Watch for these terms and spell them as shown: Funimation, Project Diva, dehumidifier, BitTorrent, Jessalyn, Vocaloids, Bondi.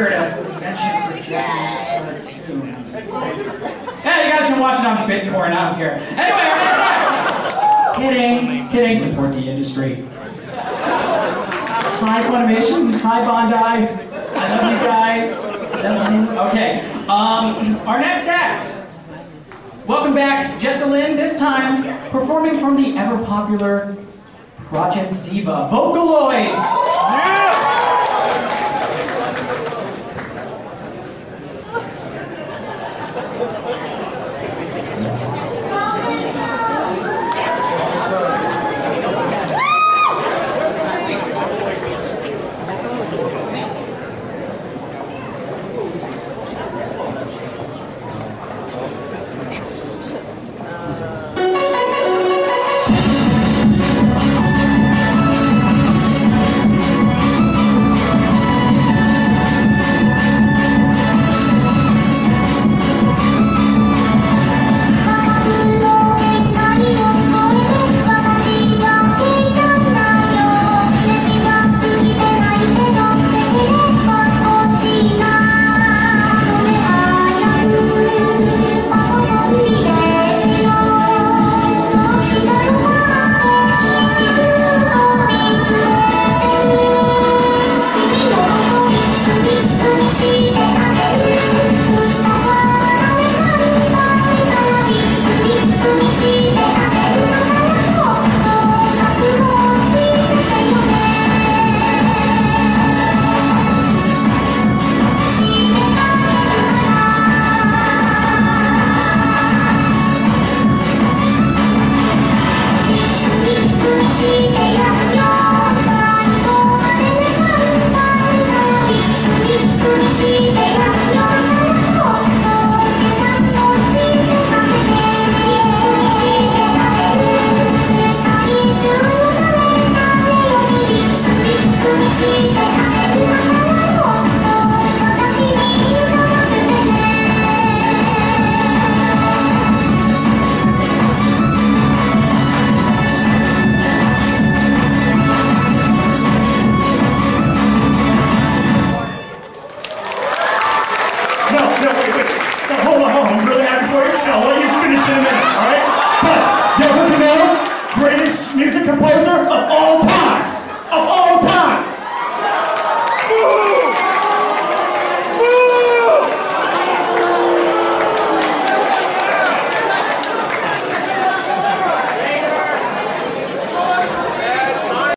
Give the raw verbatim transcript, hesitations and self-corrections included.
figured out the convention for Japanese cartoons. Yeah, you guys can watch it on BitTorrent, I don't care. Anyway, our next time. Kidding, kidding, support the industry. Hi Funimation, hi Bondi, I love you guys. Okay, um, our next act. Welcome back, Jessalyn, this time performing from the ever-popular Project Diva, Vocaloids.